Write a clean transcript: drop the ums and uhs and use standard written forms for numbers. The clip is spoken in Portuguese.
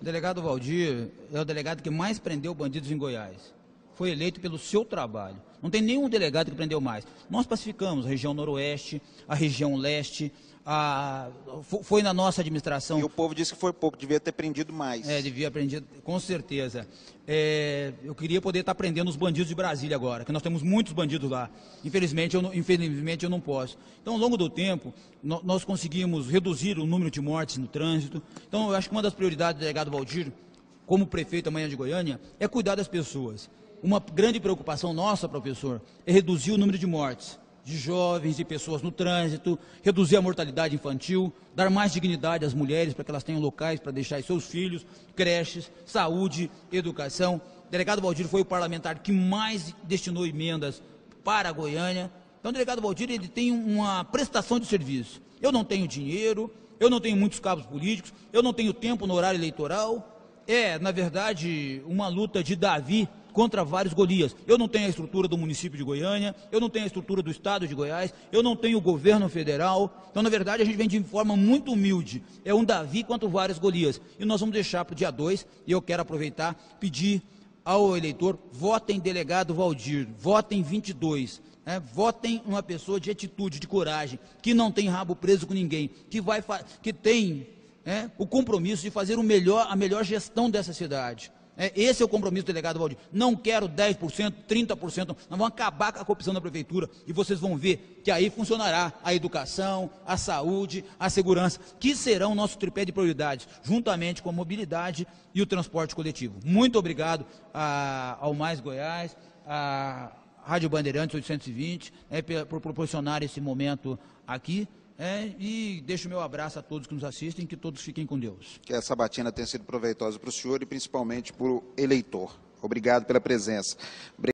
O delegado Waldir é o delegado que mais prendeu bandidos em Goiás. Foi eleito pelo seu trabalho. Não tem nenhum delegado que prendeu mais. Nós pacificamos a região noroeste, a região leste, foi na nossa administração. E o povo disse que foi pouco, devia ter prendido mais. É, devia prendido, com certeza. Eu queria poder estar prendendo os bandidos de Brasília agora, que nós temos muitos bandidos lá. Infelizmente eu não posso. Então, ao longo do tempo, nós conseguimos reduzir o número de mortes no trânsito. Então, eu acho que uma das prioridades do delegado Waldir, como prefeito amanhã de Goiânia, é cuidar das pessoas. Uma grande preocupação nossa, professor, é reduzir o número de mortes de jovens e pessoas no trânsito, reduzir a mortalidade infantil, dar mais dignidade às mulheres para que elas tenham locais para deixar seus filhos, creches, saúde, educação. O delegado Waldir foi o parlamentar que mais destinou emendas para a Goiânia. Então, o delegado Waldir, ele tem uma prestação de serviço. Eu não tenho dinheiro, eu não tenho muitos cabos políticos, eu não tenho tempo no horário eleitoral. É, na verdade, uma luta de Davi contra vários Golias. Eu não tenho a estrutura do município de Goiânia, eu não tenho a estrutura do estado de Goiás, eu não tenho o governo federal. Então, na verdade, a gente vem de forma muito humilde. É um Davi contra vários Golias. E nós vamos deixar para o dia 2, e eu quero aproveitar, pedir ao eleitor, votem delegado Waldir, votem 22. Né? Votem uma pessoa de atitude, de coragem, que não tem rabo preso com ninguém, que tem o compromisso de fazer a melhor gestão dessa cidade. Esse é o compromisso do delegado Waldir. Não quero 10%, 30%, nós vamos acabar com a corrupção da prefeitura e vocês vão ver que aí funcionará a educação, a saúde, a segurança, que serão o nosso tripé de prioridades, juntamente com a mobilidade e o transporte coletivo. Muito obrigado ao Mais Goiás, à Rádio Bandeirantes 820, por proporcionar esse momento aqui. E deixo o meu abraço a todos que nos assistem, que todos fiquem com Deus. Que essa sabatina tenha sido proveitosa para o senhor e principalmente para o eleitor. Obrigado pela presença.